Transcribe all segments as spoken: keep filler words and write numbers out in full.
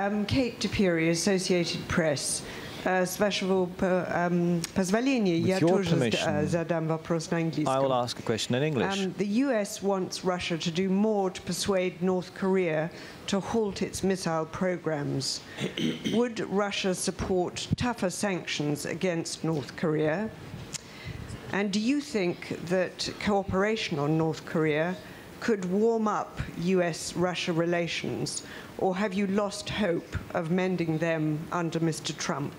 Um, Kate DiPiri, Associated Press. Uh, с вашего um, позволения, я тоже задам вопрос на английском. I will ask a question in English. Um, the U S wants Russia to do more to persuade North Korea to halt its missile programs. Would Russia support tougher sanctions against North Korea? And do you think that cooperation on North Korea could warm up U S Russia relations, or have you lost hope of mending them under Mister Trump?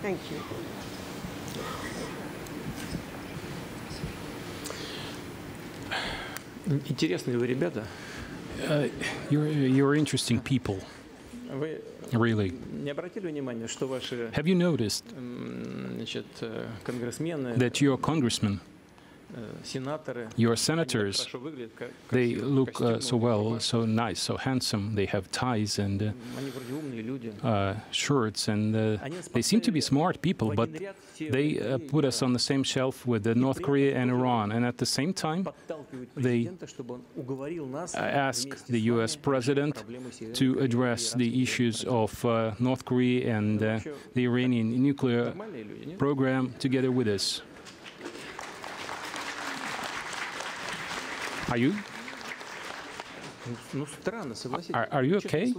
Thank you. Интересные вы ребята. You're, you're interesting people. Really. Have you noticed that your congressmen, your senators, they look uh, so well, so nice, so handsome, they have ties and uh, uh, shirts, and uh, they seem to be smart people, but they uh, put us on the same shelf with uh, North Korea and Iran, and at the same time they ask the U S president to address the issues of uh, North Korea and uh, the Iranian nuclear program together with us. Are you? Are, are you okay?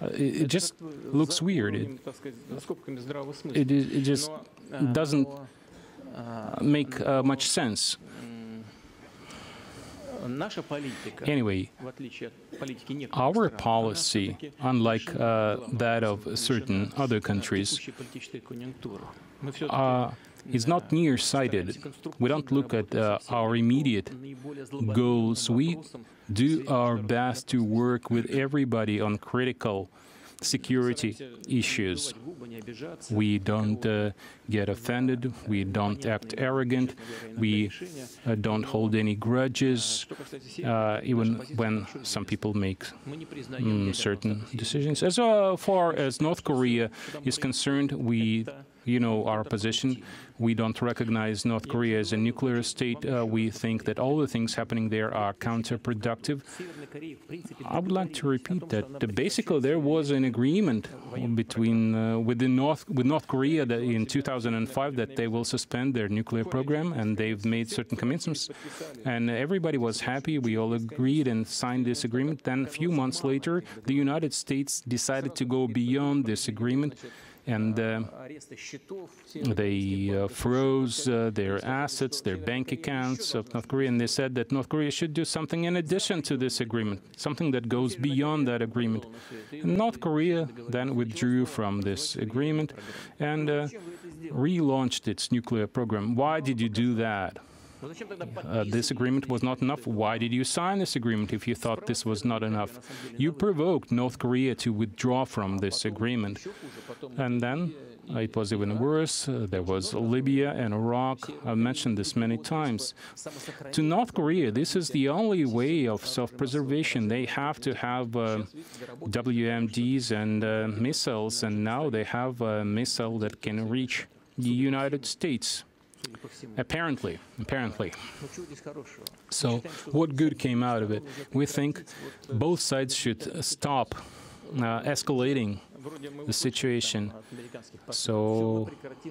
Uh, it, it just looks weird. It, it, it just doesn't make uh, much sense. Anyway, our policy, unlike uh, that of certain other countries, uh, is not nearsighted. We don't look at uh, our immediate goals. We do our best to work with everybody on critical security issues. We don't uh, get offended, we don't act arrogant, we uh, don't hold any grudges, uh, even when some people make um, certain decisions. As uh, far as North Korea is concerned, we, you know, our position. We don't recognize North Korea as a nuclear state. Uh, we think that all the things happening there are counterproductive. I would like to repeat that uh, basically there was an agreement between uh, with the North with North Korea that in two thousand five that they will suspend their nuclear program, and they've made certain commitments, and everybody was happy. We all agreed and signed this agreement. Then a few months later, the United States decided to go beyond this agreement. And uh, they uh, froze uh, their assets, their bank accounts of North Korea, and they said that North Korea should do something in addition to this agreement, something that goes beyond that agreement. And North Korea then withdrew from this agreement and uh, relaunched its nuclear program. Why did you do that? Uh, this agreement was not enough. Why did you sign this agreement if you thought this was not enough? You provoked North Korea to withdraw from this agreement. And then uh, it was even worse. Uh, there was Libya and Iraq. I've mentioned this many times. To North Korea, this is the only way of self-preservation. They have to have uh, W M Ds and uh, missiles, and now they have a missile that can reach the United States. Apparently, apparently. So, what good came out of it? We think both sides should stop uh, escalating the situation. So,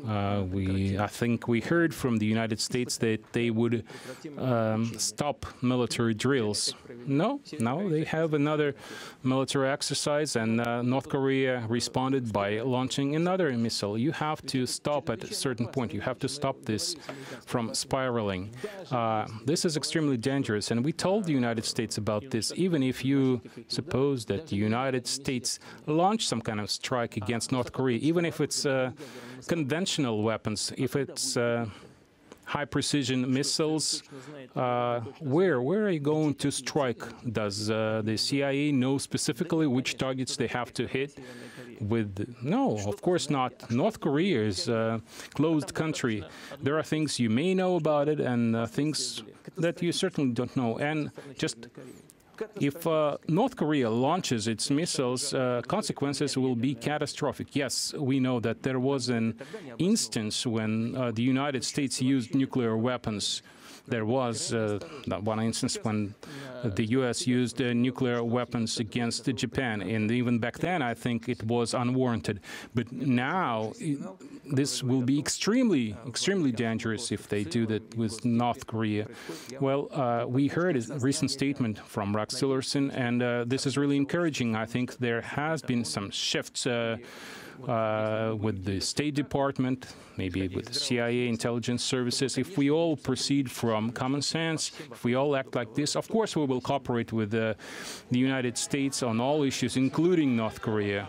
uh, we, I think we heard from the United States that they would um, stop military drills. No, no, they have another military exercise, and uh, North Korea responded by launching another missile. You have to stop at a certain point. You have to stop this from spiraling. Uh, this is extremely dangerous, and we told the United States about this. Even if you suppose that the United States launched some kind of strike against North Korea, even if it's uh, conventional weapons, if it's uh, high-precision missiles, uh, where where are you going to strike? Does uh, the C I A know specifically which targets they have to hit? With no, of course not. North Korea is a closed country. There are things you may know about it and uh, things that you certainly don't know. And just If uh, North Korea launches its missiles, uh, consequences will be catastrophic. Yes, we know that there was an instance when uh, the United States used nuclear weapons. There was uh, one instance when the U S used uh, nuclear weapons against Japan, and even back then, I think it was unwarranted. But now, it, this will be extremely, extremely dangerous if they do that with North Korea. Well, uh, we heard a recent statement from Rex Tillerson, and uh, this is really encouraging. I think there has been some shifts uh, Uh, with the State Department, maybe with the C I A, intelligence services. If we all proceed from common sense, if we all act like this, of course we will cooperate with uh, the United States on all issues, including North Korea.